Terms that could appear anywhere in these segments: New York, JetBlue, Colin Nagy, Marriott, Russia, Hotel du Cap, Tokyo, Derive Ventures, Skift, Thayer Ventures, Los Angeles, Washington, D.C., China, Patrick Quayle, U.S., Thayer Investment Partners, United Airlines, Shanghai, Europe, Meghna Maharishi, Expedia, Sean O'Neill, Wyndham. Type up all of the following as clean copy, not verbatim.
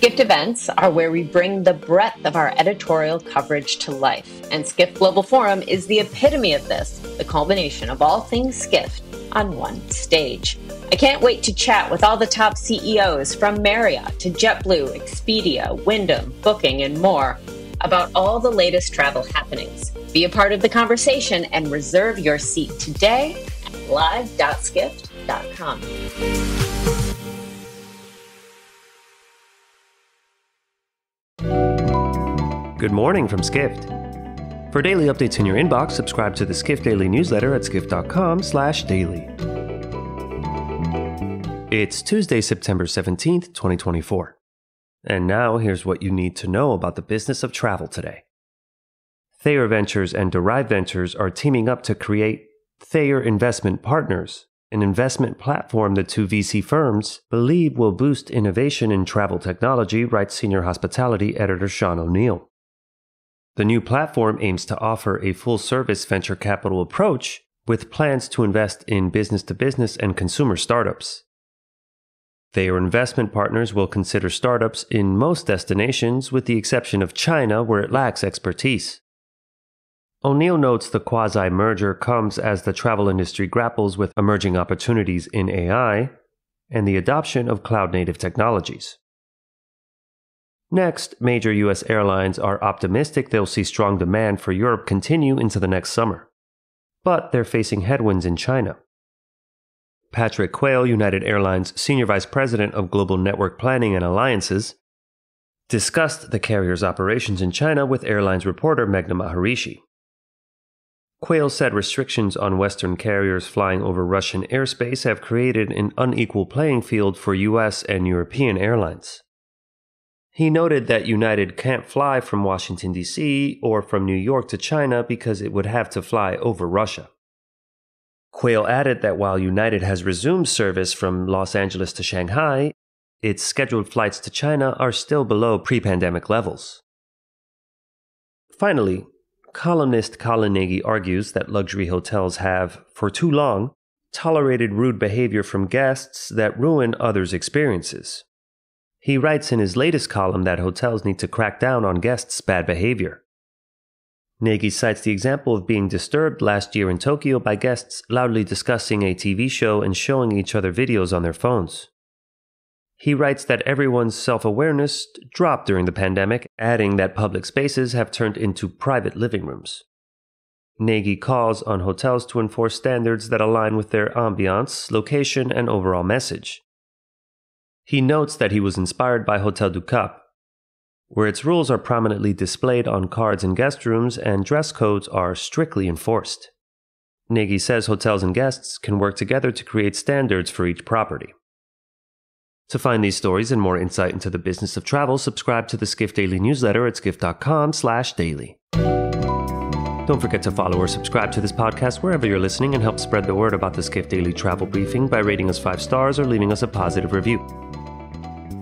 Skift events are where we bring the breadth of our editorial coverage to life, and Skift Global Forum is the epitome of this, the culmination of all things Skift on one stage. I can't wait to chat with all the top CEOs from Marriott to JetBlue, Expedia, Wyndham, Booking, and more about all the latest travel happenings. Be a part of the conversation and reserve your seat today at live.skift.com. Good morning from Skift. For daily updates in your inbox, subscribe to the Skift Daily newsletter at skift.com/daily. It's Tuesday, September 17th, 2024. And now here's what you need to know about the business of travel today. Thayer Ventures and Derive Ventures are teaming up to create Thayer Investment Partners, an investment platform the two VC firms believe will boost innovation in travel technology, writes senior hospitality editor Sean O'Neill. The new platform aims to offer a full-service venture capital approach with plans to invest in business-to-business and consumer startups. Thayer Investment Partners will consider startups in most destinations with the exception of China, where it lacks expertise. O'Neill notes the quasi-merger comes as the travel industry grapples with emerging opportunities in AI and the adoption of cloud-native technologies. Next, major U.S. airlines are optimistic they'll see strong demand for Europe continue into the next summer, but they're facing headwinds in China. Patrick Quayle, United Airlines Senior Vice President of Global Network Planning and Alliances, discussed the carrier's operations in China with airlines reporter Meghna Maharishi. Quayle said restrictions on Western carriers flying over Russian airspace have created an unequal playing field for U.S. and European airlines. He noted that United can't fly from Washington, D.C. or from New York to China because it would have to fly over Russia. Quayle added that while United has resumed service from Los Angeles to Shanghai, its scheduled flights to China are still below pre-pandemic levels. Finally, columnist Colin Nagy argues that luxury hotels have, for too long, tolerated rude behavior from guests that ruin others' experiences. He writes in his latest column that hotels need to crack down on guests' bad behavior. Nagy cites the example of being disturbed last year in Tokyo by guests loudly discussing a TV show and showing each other videos on their phones. He writes that everyone's self-awareness dropped during the pandemic, adding that public spaces have turned into private living rooms. Nagy calls on hotels to enforce standards that align with their ambiance, location, and overall message. He notes that he was inspired by Hotel du Cap, where its rules are prominently displayed on cards in guest rooms and dress codes are strictly enforced. Nagy says hotels and guests can work together to create standards for each property. To find these stories and more insight into the business of travel, subscribe to the Skift Daily newsletter at skift.com/daily. Don't forget to follow or subscribe to this podcast wherever you're listening and help spread the word about the Skift Daily Travel Briefing by rating us 5 stars or leaving us a positive review.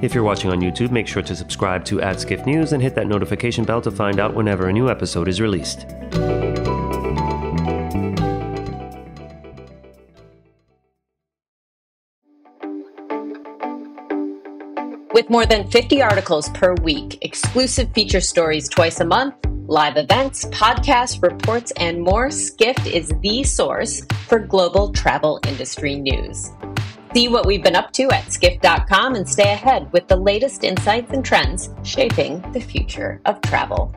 If you're watching on YouTube, make sure to subscribe to @SkiftNews and hit that notification bell to find out whenever a new episode is released. With more than 50 articles per week, exclusive feature stories twice a month, live events, podcasts, reports, and more, Skift is the source for global travel industry news. See what we've been up to at skift.com and stay ahead with the latest insights and trends shaping the future of travel.